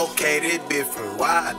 Okay, they different. Why?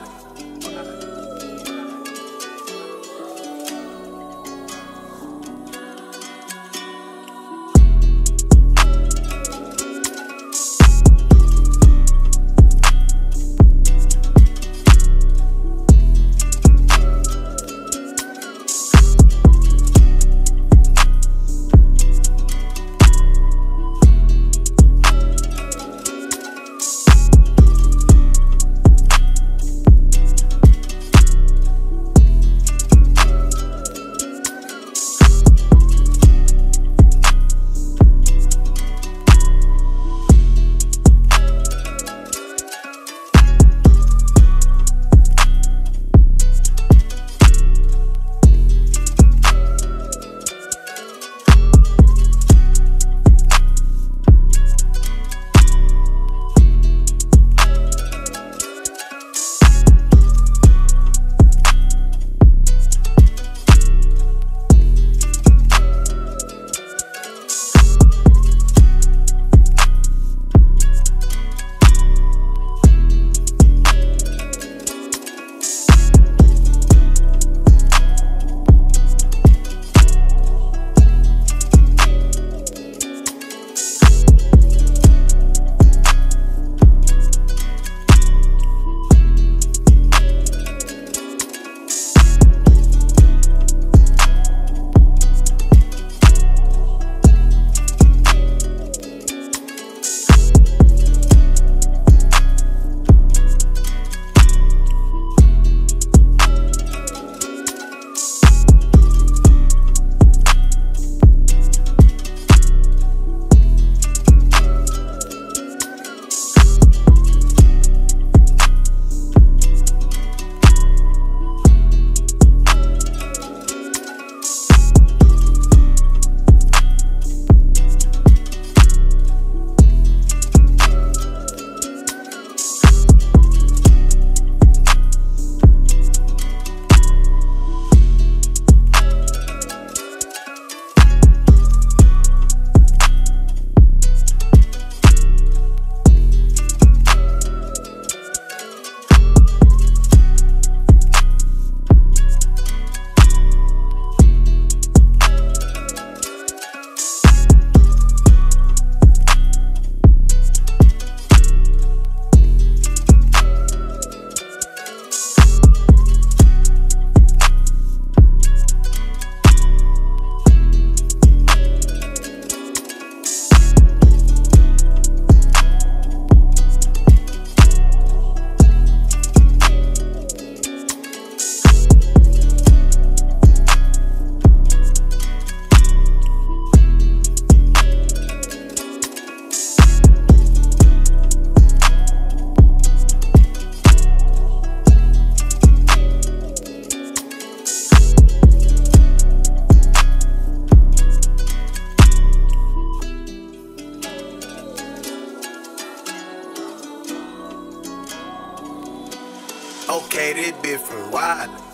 Okay, they different. Why?